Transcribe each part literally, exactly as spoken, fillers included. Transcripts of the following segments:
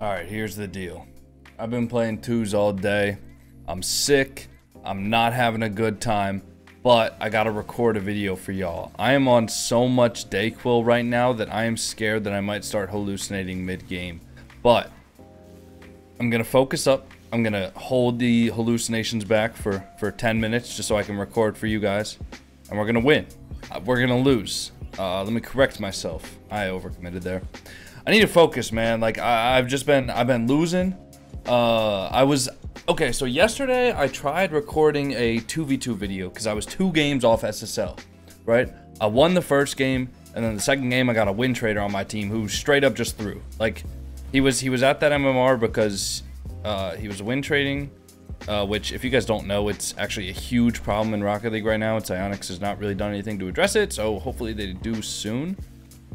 Alright, here's the deal. I've been playing twos all day. I'm sick. I'm not having a good time. But I gotta record a video for y'all. I am on so much DayQuil right now that I am scared that I might start hallucinating mid-game. But I'm gonna focus up. I'm gonna hold the hallucinations back for, for ten minutes just so I can record for you guys. And we're gonna win. We're gonna lose. Uh, let me correct myself. I overcommitted there. I need to focus, man. Like I, I've just been, I've been losing. Uh, I was, okay, so yesterday I tried recording a two v two video because I was two games off S S L, right? I won the first game, and then the second game I got a win trader on my team who straight up just threw. Like, he was, he was at that M M R because uh, he was win trading, uh, which if you guys don't know, it's actually a huge problem in Rocket League right now, and Psyonix has not really done anything to address it, so hopefully they do soon.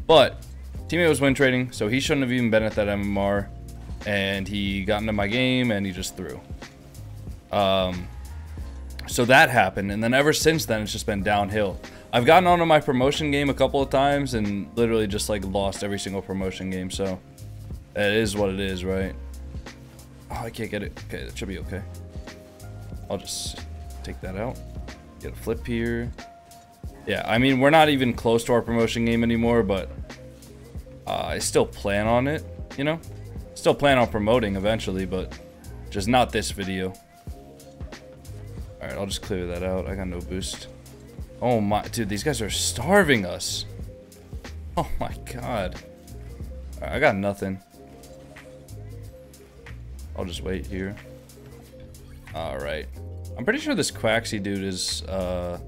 But teammate was win trading, so he shouldn't have even been at that M M R. And he got into my game and he just threw. Um, so that happened. And then ever since then, it's just been downhill. I've gotten onto my promotion game a couple of times and literally just like lost every single promotion game. So that is what it is, right? Oh, I can't get it. Okay, that should be okay. I'll just take that out. Get a flip here. Yeah, I mean, we're not even close to our promotion game anymore, but uh, I still plan on it, you know? Still plan on promoting eventually, but just not this video. All right, I'll just clear that out. I got no boost. Oh my, dude, these guys are starving us. Oh my God. All right, I got nothing. I'll just wait here. All right. I'm pretty sure this Quaxy dude is uh,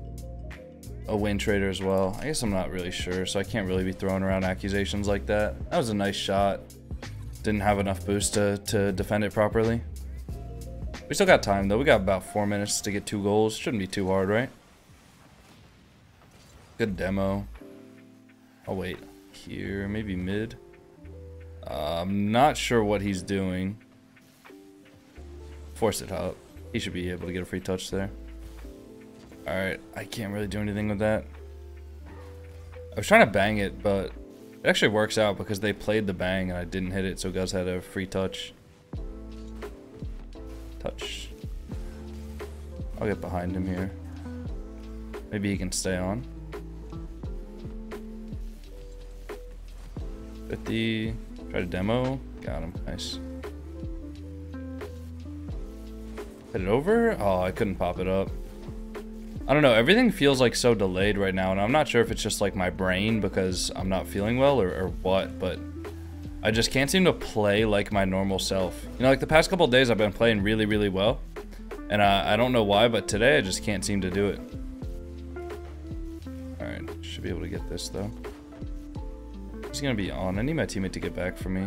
a win trader as well. I guess I'm not really sure, so I can't really be throwing around accusations like that. That was a nice shot. Didn't have enough boost to, to defend it properly. We still got time though. We got about four minutes to get two goals. Shouldn't be too hard, right? Good demo. I'll wait here, maybe mid. Uh, I'm not sure what he's doing. Force it up. He should be able to get a free touch there. All right, I can't really do anything with that. I was trying to bang it, but it actually works out because they played the bang and I didn't hit it, so Gus had a free touch. Touch. I'll get behind him here. Maybe he can stay on. fifty. Try to demo. Got him. Nice. Hit it over? Oh, I couldn't pop it up. I don't know, everything feels like so delayed right now, and I'm not sure if it's just like my brain because I'm not feeling well or, or what, but I just can't seem to play like my normal self. You know, like the past couple of days I've been playing really, really well, and I, I don't know why, but today I just can't seem to do it. All right, should be able to get this though. He's gonna be on. I need my teammate to get back for me.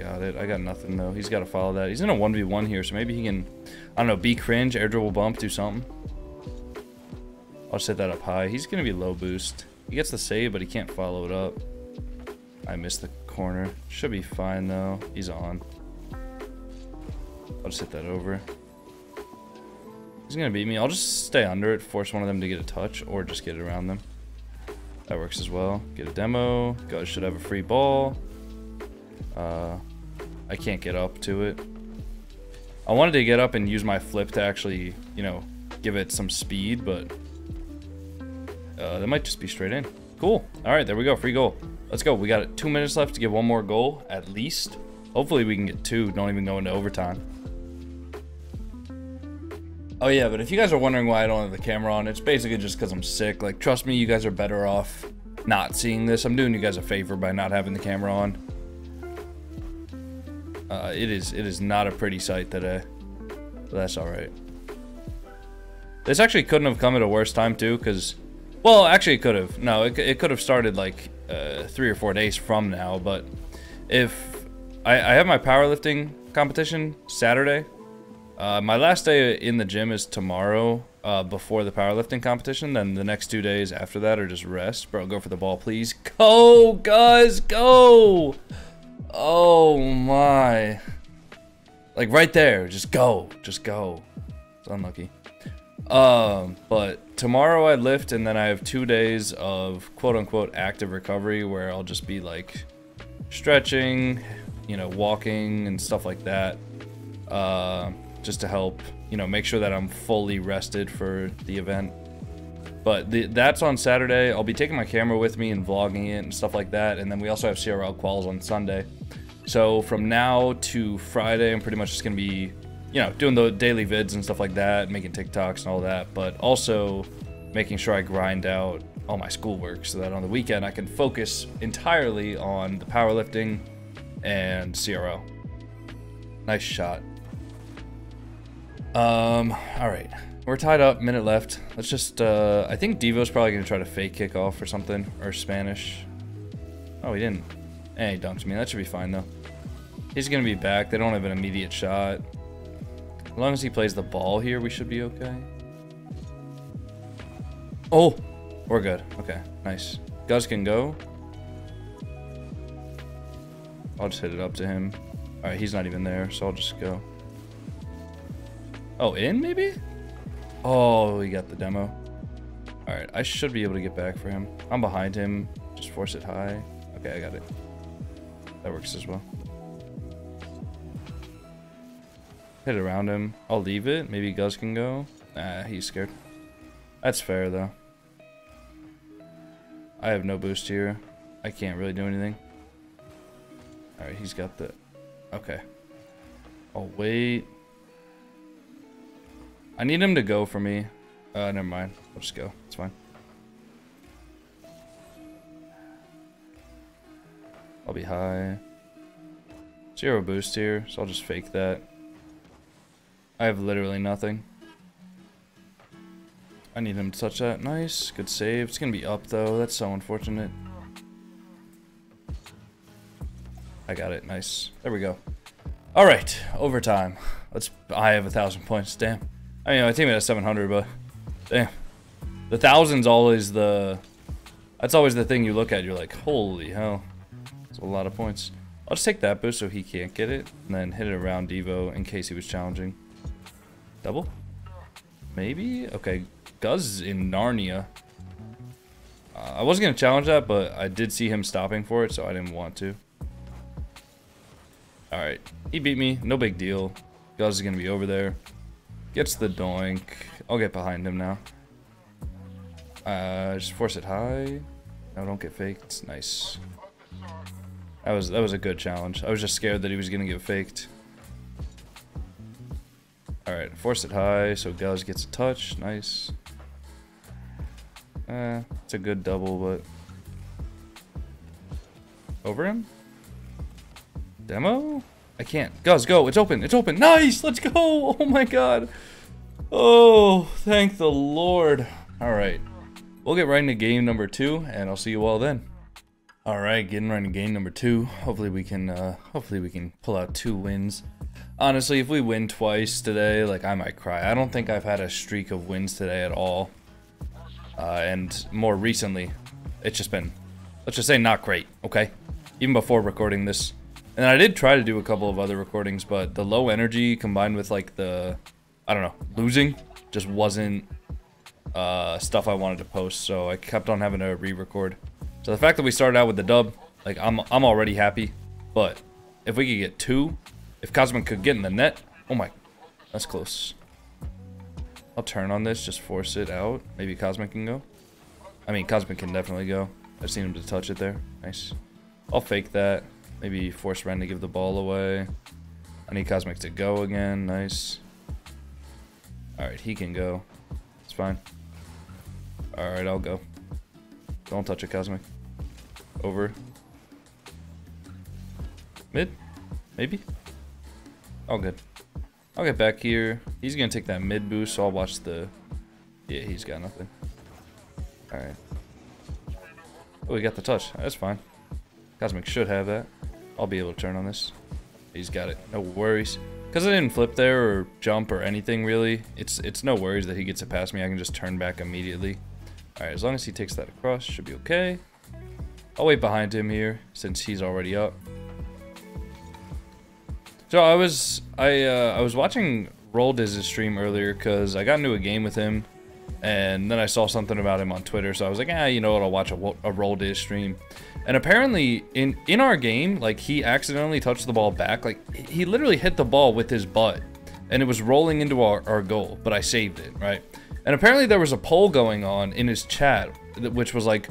Got it. I got nothing though. He's got to follow that. He's in a one v one here, so maybe he can, I don't know, be cringe, air dribble bump, do something. I'll set that up high. He's going to be low boost. He gets the save, but he can't follow it up. I missed the corner. Should be fine though. He's on. I'll just hit that over. He's going to beat me. I'll just stay under it, force one of them to get a touch, or just get it around them. That works as well. Get a demo. Guys should have a free ball. Uh, I can't get up to it. I wanted to get up and use my flip to actually, you know, give it some speed, but uh, that might just be straight in. Cool. All right, there we go. Free goal. Let's go. We got two minutes left to get one more goal, at least. Hopefully we can get two. Don't even go into overtime. Oh yeah, but if you guys are wondering why I don't have the camera on, it's basically just because I'm sick. Like, trust me, you guys are better off not seeing this. I'm doing you guys a favor by not having the camera on. Uh, it is it is not a pretty sight today, but that's all right. This actually couldn't have come at a worse time too, because, well, actually it could have. No, it, it could have started like uh, three or four days from now, but if I, I have my powerlifting competition Saturday, uh, my last day in the gym is tomorrow uh, before the powerlifting competition. Then the next two days after that are just rest. Bro, go for the ball, please. Go, guys, go. Oh my, like right there, just go, just go. It's unlucky. Um but tomorrow I lift, and then I have two days of quote unquote active recovery where I'll just be like stretching, you know, walking and stuff like that, uh, just to help, you know, make sure that I'm fully rested for the event. But the, that's on Saturday. I'll be taking my camera with me and vlogging it and stuff like that. And then we also have C R L quals on Sunday. So from now to Friday, I'm pretty much just gonna be, you know, doing the daily vids and stuff like that, making TikToks and all that, but also making sure I grind out all my schoolwork so that on the weekend I can focus entirely on the powerlifting and C R L. Nice shot. Um, all right, we're tied up, minute left. Let's just, uh, I think Devo's probably gonna try to fake kickoff or something, or Spanish. Oh, he didn't. Hey, he dumped me. That should be fine though. He's gonna be back. They don't have an immediate shot. As long as he plays the ball here, we should be okay. Oh, we're good. Okay, nice. Gus can go. I'll just hit it up to him. All right, he's not even there, so I'll just go. Oh, in maybe? Oh, he got the demo. All right, I should be able to get back for him. I'm behind him. Just force it high. Okay, I got it. That works as well. Hit it around him. I'll leave it. Maybe Gus can go. Nah, he's scared. That's fair, though. I have no boost here. I can't really do anything. All right, he's got the... Okay. I'll wait. I need him to go for me. Uh, never mind. I'll just go. It's fine. I'll be high. Zero boost here, so I'll just fake that. I have literally nothing. I need him to touch that. Nice. Good save. It's going to be up, though. That's so unfortunate. I got it. Nice. There we go. All right. Overtime. Let's. I have a thousand points. Damn. I mean, my teammate has seven hundred, but damn. The thousand's always the... That's always the thing you look at. You're like, holy hell. A lot of points. I'll just take that boost so he can't get it, and then hit it around Devo in case he was challenging. Double? Maybe? Okay, Guz in Narnia. Uh, I wasn't going to challenge that, but I did see him stopping for it, so I didn't want to. Alright, he beat me. No big deal. Guz is going to be over there. Gets the doink. I'll get behind him now. Uh, just force it high. No, don't get faked. Nice. That was, that was a good challenge. I was just scared that he was going to get faked. Alright, force it high, so Guz gets a touch. Nice. Eh, it's a good double, but... Over him? Demo? I can't. Guz, go! It's open! It's open! Nice! Let's go! Oh my god! Oh, thank the Lord! Alright. We'll get right into game number two, and I'll see you all then. All right, getting right into game number two. Hopefully we can, uh, hopefully we can pull out two wins. Honestly, if we win twice today, like I might cry. I don't think I've had a streak of wins today at all. Uh, and more recently, it's just been, let's just say not great, okay? Even before recording this. And I did try to do a couple of other recordings, but the low energy combined with like the, I don't know, losing just wasn't uh, stuff I wanted to post. So I kept on having to re-record. So the fact that we started out with the dub, like I'm, I'm already happy. But if we could get two, if Cosman could get in the net, oh my, that's close. I'll turn on this, just force it out. Maybe Cosman can go. I mean, Cosman can definitely go. I've seen him to touch it there. Nice. I'll fake that. Maybe force Ren to give the ball away. I need Cosmic to go again. Nice. All right, he can go. It's fine. All right, I'll go. Don't touch it, Cosmic. Over. Mid? Maybe? Oh, good. I'll get back here. He's going to take that mid boost, so I'll watch the... Yeah, he's got nothing. Alright. Oh, he got the touch. That's fine. Cosmic should have that. I'll be able to turn on this. He's got it. No worries. Because I didn't flip there or jump or anything, really. It's, it's no worries that he gets it past me. I can just turn back immediately. Alright, as long as he takes that across, should be okay. I'll wait behind him here, since he's already up. So I was I uh, I was watching Roldiz's stream earlier, because I got into a game with him. And then I saw something about him on Twitter, so I was like, ah, you know what, I'll watch a, a Roldiz stream. And apparently, in, in our game, like, he accidentally touched the ball back. Like, he literally hit the ball with his butt, and it was rolling into our, our goal, but I saved it, right? And apparently there was a poll going on in his chat, which was like,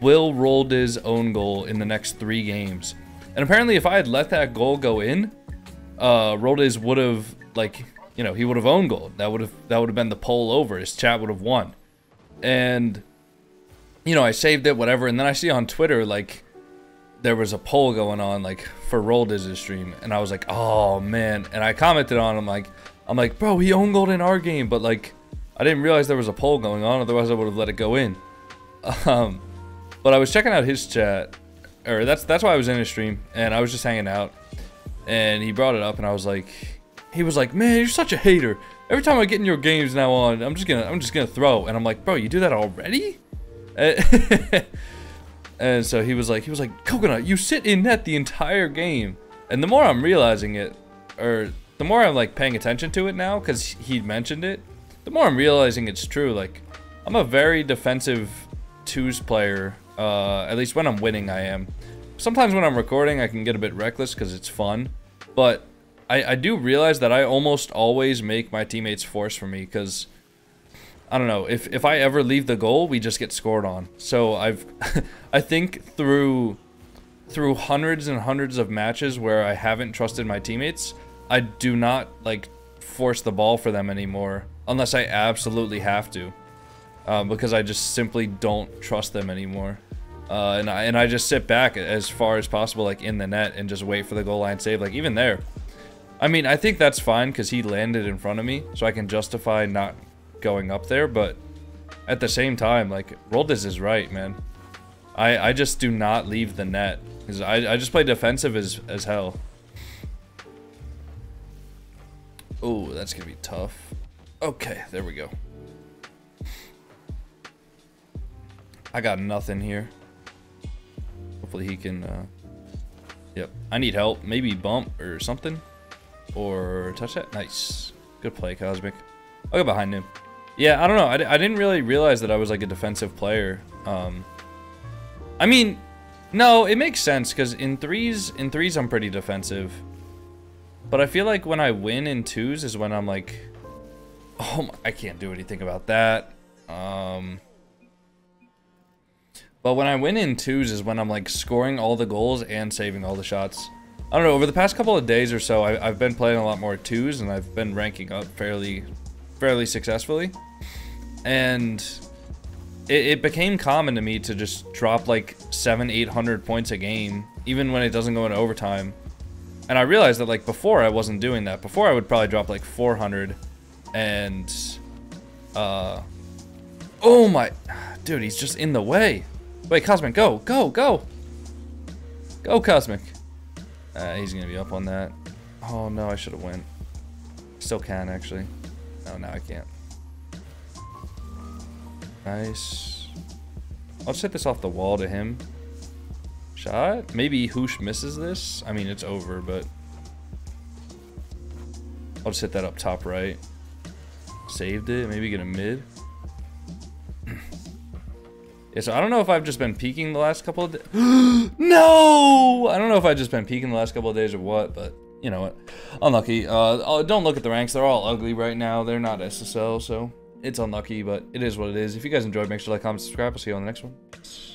will Roldiz own goal in the next three games? And apparently if I had let that goal go in, uh, Roldiz would have, like... you know, he would have owned gold. That would have that would have been the poll over. His chat would have won. And, you know, I saved it, whatever. And then I see on Twitter, like, there was a poll going on, like, for Roldiz's stream. And I was like, oh, man. And I commented on him, like, I'm like, bro, he owned gold in our game. But, like, I didn't realize there was a poll going on. Otherwise, I would have let it go in. Um, but I was checking out his chat. Or that's, that's why I was in his stream. And I was just hanging out. And he brought it up, and I was like... He was like, man, you're such a hater. Every time I get in your games now on, I'm just gonna, I'm just gonna throw. And I'm like, bro, you do that already? And, and so he was like, he was like, Coconut, you sit in net the entire game. And the more I'm realizing it, or the more I'm like paying attention to it now, because he mentioned it, the more I'm realizing it's true. Like, I'm a very defensive twos player. Uh, at least when I'm winning, I am. Sometimes when I'm recording, I can get a bit reckless because it's fun, but. I, I do realize that I almost always make my teammates force for me because, I don't know, if, if I ever leave the goal, we just get scored on. So I've, I think through, through hundreds and hundreds of matches where I haven't trusted my teammates, I do not, like, force the ball for them anymore unless I absolutely have to, uh, because I just simply don't trust them anymore. Uh, and, I, and I just sit back as far as possible, like, in the net and just wait for the goal line save, like, even there. I mean, I think that's fine because he landed in front of me, so I can justify not going up there, but at the same time, like, Roldiz is right, man. I, I just do not leave the net. Cause I, I just play defensive as, as hell. Oh, that's going to be tough. Okay, there we go. I got nothing here. Hopefully he can... Uh... Yep, I need help. Maybe bump or something. Or touch that. Nice. Good play, Cosmic. I'll go behind him. Yeah, I don't know. I, I didn't really realize that I was like a defensive player. Um, I mean, no, it makes sense because in threes, in threes, I'm pretty defensive. But I feel like when I win in twos is when I'm like, oh, my, I can't do anything about that. Um, but when I win in twos is when I'm like scoring all the goals and saving all the shots. I don't know, over the past couple of days or so, I, I've been playing a lot more twos, and I've been ranking up fairly fairly successfully. And it, it became common to me to just drop like seven, eight hundred points a game, even when it doesn't go into overtime. And I realized that like before I wasn't doing that. Before I would probably drop like four hundred and... Uh, oh my... Dude, he's just in the way. Wait, Cosmic, go, go, go. Go, Cosmic. Uh, he's gonna be up on that. Oh no, I should have went. Still can actually. No, now I can't. Nice. I'll just hit this off the wall to him. Shot? Maybe Hoosh misses this. I mean, it's over, but I'll just hit that up top right. Saved it. Maybe get a mid. Yeah, so I don't know if I've just been peeking the last couple of days. No! I don't know if I've just been peeking the last couple of days or what, but you know what. Unlucky. Uh, don't look at the ranks. They're all ugly right now. They're not S S L, so it's unlucky, but it is what it is. If you guys enjoyed, make sure to like, comment, subscribe. I'll see you on the next one.